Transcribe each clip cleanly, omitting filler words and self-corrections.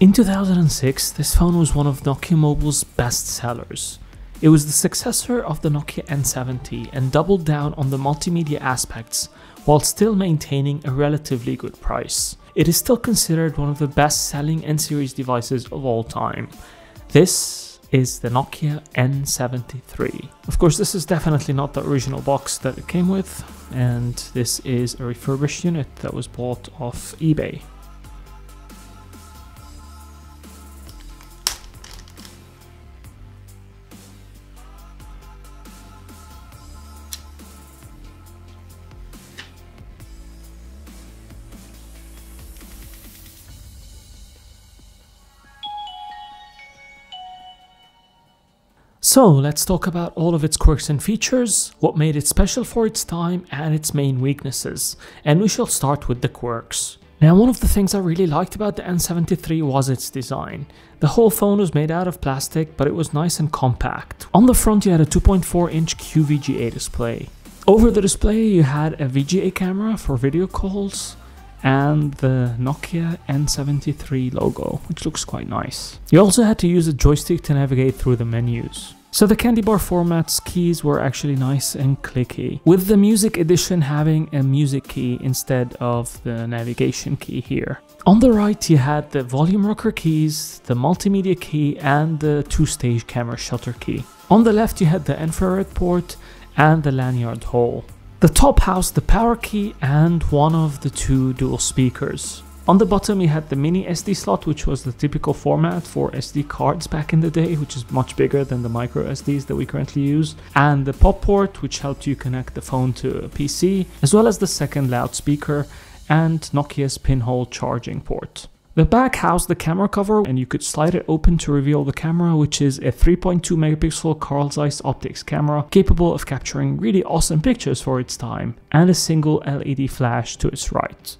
In 2006, this phone was one of Nokia Mobile's best sellers. It was the successor of the Nokia N70 and doubled down on the multimedia aspects while still maintaining a relatively good price. It is still considered one of the best-selling N series devices of all time. This is the Nokia N73. Of course, this is definitely not the original box that it came with, and this is a refurbished unit that was bought off eBay. So let's talk about all of its quirks and features, what made it special for its time, and its main weaknesses. And we shall start with the quirks. Now, one of the things I really liked about the N73 was its design. The whole phone was made out of plastic, but it was nice and compact. On the front you had a 2.4-inch QVGA display. Over the display you had a VGA camera for video calls, and the Nokia N73 logo, which looks quite nice. You also had to use a joystick to navigate through the menus. So the candy bar format's keys were actually nice and clicky, with the Music Edition having a music key instead of the navigation key here. On the right you had the volume rocker keys, the multimedia key, and the two-stage camera shutter key. On the left you had the infrared port and the lanyard hole. The top housed the power key and one of the two dual speakers. On the bottom you had the mini SD slot, which was the typical format for SD cards back in the day, which is much bigger than the micro SDs that we currently use, and the pop port, which helped you connect the phone to a PC, as well as the second loudspeaker and Nokia's pinhole charging port. The back housed the camera cover, and you could slide it open to reveal the camera, which is a 3.2 megapixel Carl Zeiss optics camera capable of capturing really awesome pictures for its time, and a single LED flash to its right.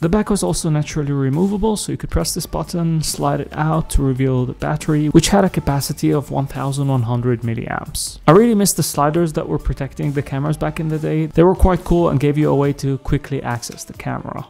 The back was also naturally removable, so you could press this button, slide it out to reveal the battery, which had a capacity of 1100 milliamps. I really missed the sliders that were protecting the cameras back in the day. They were quite cool and gave you a way to quickly access the camera.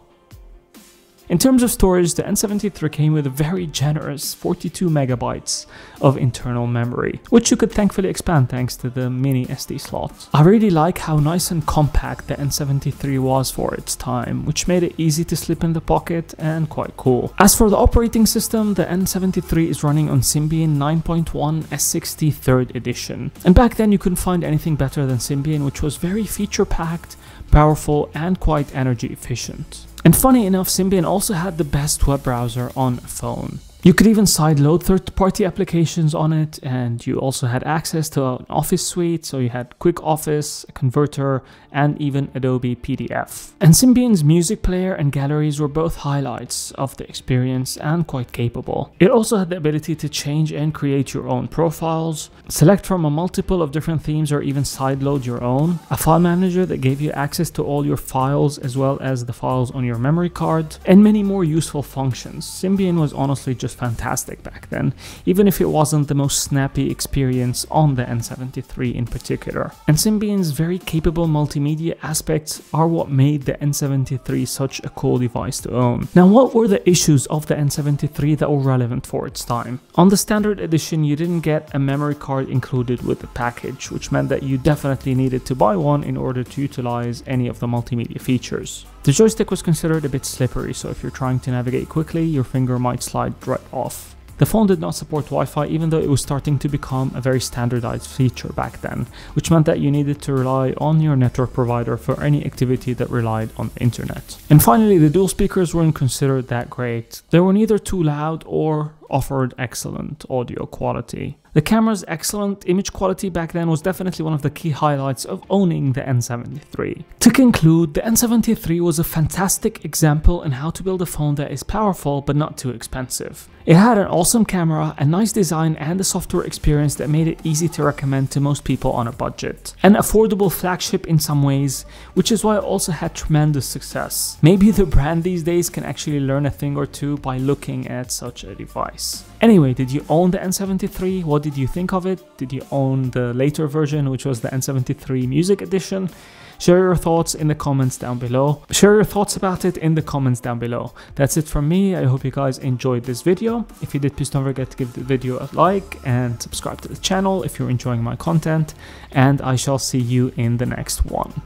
In terms of storage, the N73 came with a very generous 42 megabytes of internal memory, which you could thankfully expand thanks to the mini SD slot. I really like how nice and compact the N73 was for its time, which made it easy to slip in the pocket and quite cool. As for the operating system, the N73 is running on Symbian 9.1 S60 3rd edition. And back then you couldn't find anything better than Symbian, which was very feature-packed, powerful, and quite energy efficient. And funny enough, Symbian also had the best web browser on a phone. You could even sideload third-party applications on it, and you also had access to an Office suite, so you had Quick Office, a converter, and even Adobe PDF. And Symbian's music player and galleries were both highlights of the experience and quite capable. It also had the ability to change and create your own profiles, select from a multiple of different themes, or even sideload your own, a file manager that gave you access to all your files as well as the files on your memory card, and many more useful functions. Symbian was honestly just fantastic back then, even if it wasn't the most snappy experience on the N73 in particular. And Symbian's very capable multimedia aspects are what made the N73 such a cool device to own. Now, what were the issues of the N73 that were relevant for its time? On the standard edition, you didn't get a memory card included with the package, which meant that you definitely needed to buy one in order to utilize any of the multimedia features. The joystick was considered a bit slippery, so if you're trying to navigate quickly, your finger might slide right off. The phone did not support Wi-Fi, even though it was starting to become a very standardized feature back then, which meant that you needed to rely on your network provider for any activity that relied on the internet. And finally, the dual speakers weren't considered that great. They were neither too loud or offered excellent audio quality. The camera's excellent image quality back then was definitely one of the key highlights of owning the N73. To conclude, the N73 was a fantastic example in how to build a phone that is powerful but not too expensive. It had an awesome camera, a nice design, and a software experience that made it easy to recommend to most people on a budget. An affordable flagship in some ways, which is why it also had tremendous success. Maybe the brand these days can actually learn a thing or two by looking at such a device. Anyway, did you own the N73? What did you think of it? Did you own the later version, which was the N73 Music Edition? Share your thoughts in the comments down below. Share your thoughts about it in the comments down below. That's it from me. I hope you guys enjoyed this video. If you did, please don't forget to give the video a like and subscribe to the channel if you're enjoying my content. And I shall see you in the next one.